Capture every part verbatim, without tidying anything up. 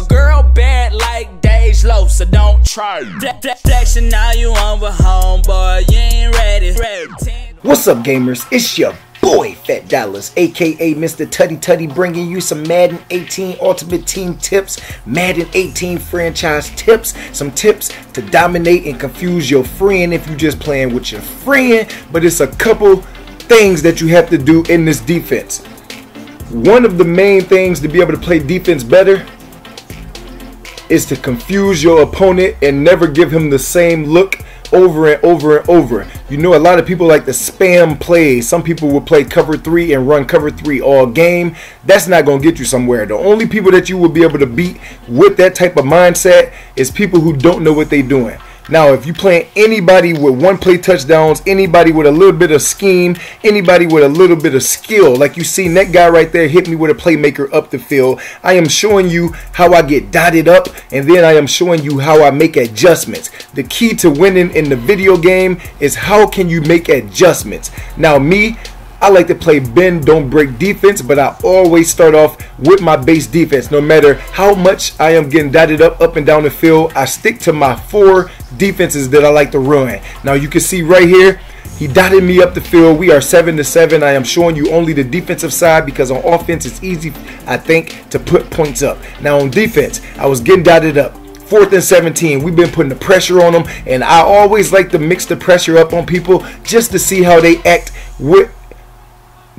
My girl bad like Dej Loaf, so don't try. Section now you on with homeboy, you ain't ready. What's up, gamers? It's your boy Fat Dollars, aka Mister Tutty Tutty, bringing you some Madden eighteen Ultimate Team tips, Madden eighteen franchise tips, some tips to dominate and confuse your friend if you just playing with your friend. But it's a couple things that you have to do in this defense. One of the main things to be able to play defense better is to confuse your opponent and never give him the same look over and over and over. You know, a lot of people like to spam plays. Some people will play cover three and run cover three all game. That's not going to get you somewhere. The only people that you will be able to beat with that type of mindset is people who don't know what they're doing. Now, if you playing anybody with one play touchdowns, anybody with a little bit of scheme, anybody with a little bit of skill, like you seen that guy right there hit me with a playmaker up the field, I am showing you how I get dotted up, and then I am showing you how I make adjustments. The key to winning in the video game is how can you make adjustments. Now, me, I like to play bend, don't break defense, but I always start off with my base defense. No matter how much I am getting dotted up, up and down the field, I stick to my four defenses that I like to run. Now you can see right here, he dotted me up the field. We are seven to seven. I am showing you only the defensive side because on offense, it's easy, I think, to put points up. Now on defense, I was getting dotted up. fourth and seventeen, we've been putting the pressure on them, and I always like to mix the pressure up on people just to see how they act with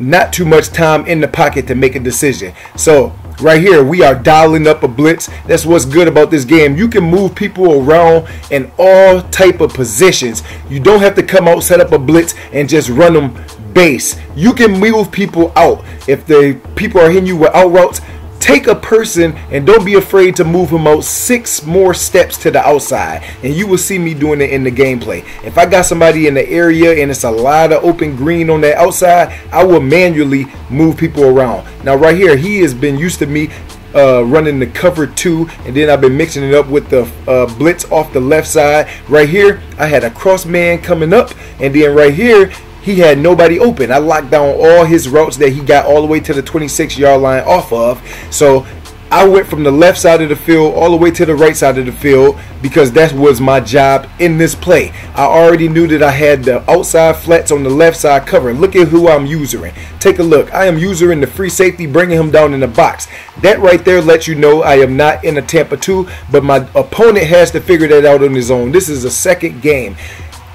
not too much time in the pocket to make a decision. So right here, we are dialing up a blitz. That's what's good about this game. You can move people around in all type of positions. You don't have to come out, set up a blitz, and just run them base. You can move people out. If the people are hitting you with out routes, take a person and don't be afraid to move him out six more steps to the outside, and you will see me doing it in the gameplay. If I got somebody in the area and it's a lot of open green on the outside, I will manually move people around. Now right here, he has been used to me uh, running the cover two, and then I've been mixing it up with the uh, blitz off the left side. Right here, I had a cross man coming up, and then right here, he had nobody open. I locked down all his routes that he got all the way to the twenty-six yard line off of. So I went from the left side of the field all the way to the right side of the field because that was my job in this play. I already knew that I had the outside flats on the left side covered. Look at who I'm using. Take a look. I am using the free safety, bringing him down in the box. That right there lets you know I am not in a Tampa two, but my opponent has to figure that out on his own. This is a second game.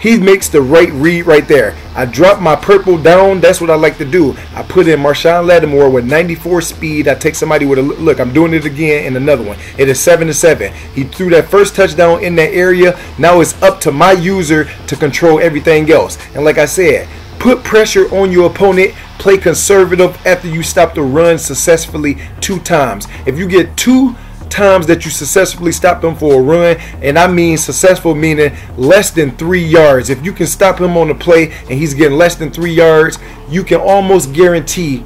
He makes the right read right there. I drop my purple down. That's what I like to do. I put in Marshawn Lattimore with ninety-four speed. I take somebody with a look. I'm doing it again in another one. It is seven to seven. He threw that first touchdown in that area. Now it's up to my user to control everything else. And like I said, put pressure on your opponent. Play conservative after you stop the run successfully two times. If you get two times that you successfully stopped them for a run, and I mean successful meaning less than three yards, if you can stop him on the play and he's getting less than three yards, you can almost guarantee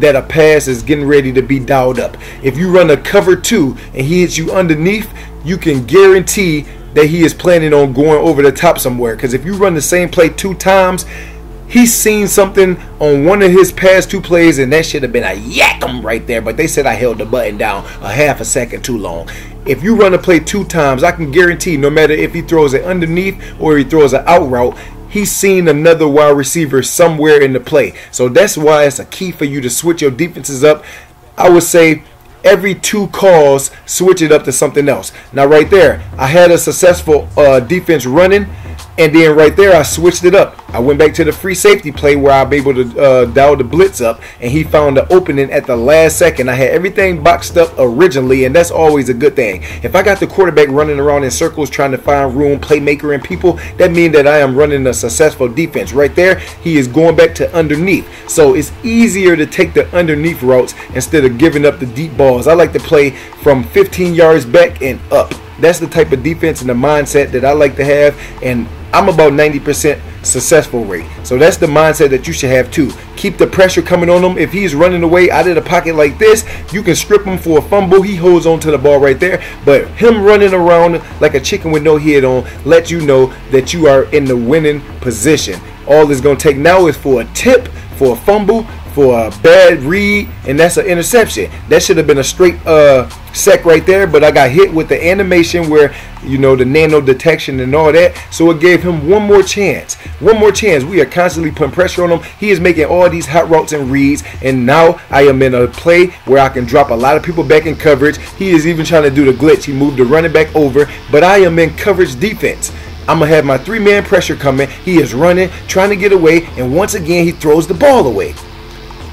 that a pass is getting ready to be dialed up. If you run a cover two and he hits you underneath, you can guarantee that he is planning on going over the top somewhere, because if you run the same play two times, he's seen something on one of his past two plays, and that should have been a yakum right there, but they said I held the button down a half a second too long. If you run a play two times, I can guarantee no matter if he throws it underneath or he throws an out route, he's seen another wide receiver somewhere in the play. So that's why it's a key for you to switch your defenses up. I would say every two calls, switch it up to something else. Now right there, I had a successful uh, defense running, and then right there, I switched it up. I went back to the free safety play where I was able to uh, dial the blitz up, and he found the opening at the last second. I had everything boxed up originally, and that's always a good thing. If I got the quarterback running around in circles trying to find room, playmaker, and people, that means that I am running a successful defense. Right there, he is going back to underneath. So it's easier to take the underneath routes instead of giving up the deep balls. I like to play from fifteen yards back and up. That's the type of defense and the mindset that I like to have, and I'm about ninety percent successful rate. So that's the mindset that you should have too. Keep the pressure coming on him. If he's running away out of the pocket like this, you can strip him for a fumble. He holds on to the ball right there. But him running around like a chicken with no head on lets you know that you are in the winning position. All it's going to take now is for a tip, for a fumble, for a bad read, and that's an interception. That should have been a straight uh, sack right there, but I got hit with the animation where, you know, the nano detection and all that, so it gave him one more chance. One more chance. We are constantly putting pressure on him. He is making all these hot routes and reads, and now I am in a play where I can drop a lot of people back in coverage. He is even trying to do the glitch. He moved the running back over, but I am in coverage defense. I'm going to have my three-man pressure coming. He is running, trying to get away, and once again, he throws the ball away.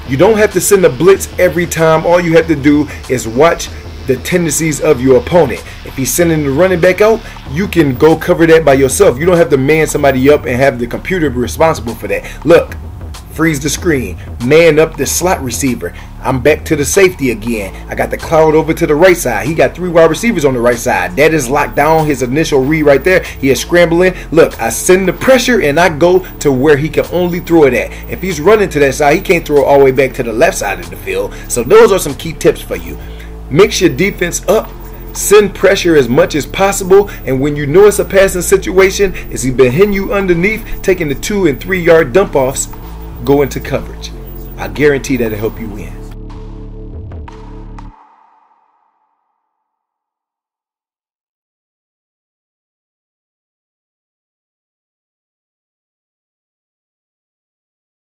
You don't have to send a blitz every time. All you have to do is watch the tendencies of your opponent. If he's sending the running back out, you can go cover that by yourself. You don't have to man somebody up and have the computer be responsible for that. Look, freeze the screen, man up the slot receiver. I'm back to the safety again. I got the cloud over to the right side. He got three wide receivers on the right side. That is locked down. His initial read right there. He is scrambling. Look, I send the pressure and I go to where he can only throw it at. If he's running to that side, he can't throw it all the way back to the left side of the field. So those are some key tips for you. Mix your defense up. Send pressure as much as possible, and when you know it's a passing situation, is he been hitting you underneath, taking the two and three yard dump offs, go into coverage. I guarantee that'll help you win.